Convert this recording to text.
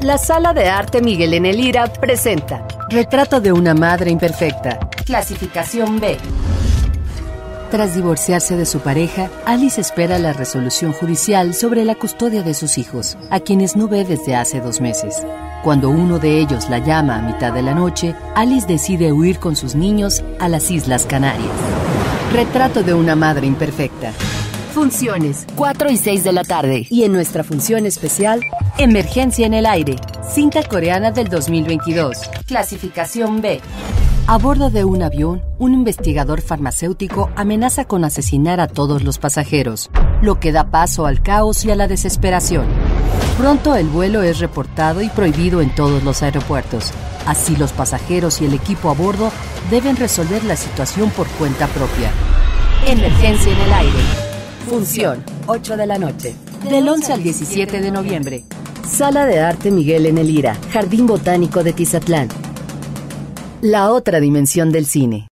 La Sala de Arte Miguel N. Lira presenta Retrato de una madre imperfecta, clasificación B. Tras divorciarse de su pareja, Alice espera la resolución judicial sobre la custodia de sus hijos, a quienes no ve desde hace 2 meses. Cuando uno de ellos la llama a mitad de la noche, Alice decide huir con sus niños a las Islas Canarias. Retrato de una madre imperfecta. Funciones 4 y 6 de la tarde. Y en nuestra función especial, Emergencia en el aire, cinta coreana del 2022. Clasificación B. A bordo de un avión, un investigador farmacéutico amenaza con asesinar a todos los pasajeros, lo que da paso al caos y a la desesperación. Pronto el vuelo es reportado y prohibido en todos los aeropuertos. Así los pasajeros y el equipo a bordo deben resolver la situación por cuenta propia. Emergencia en el aire. Función 8 de la noche. Del 11 al 17 de noviembre. Sala de Arte Miguel N. Lira, Jardín Botánico de Tizatlán. La otra dimensión del cine.